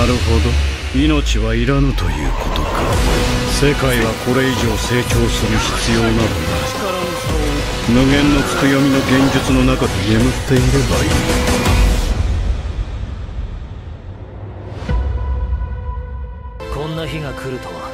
なるほど、命はいらぬということか。世界はこれ以上成長する必要などない。無限のつくよみの現実の中で眠っていればいい。こんな日が来るとは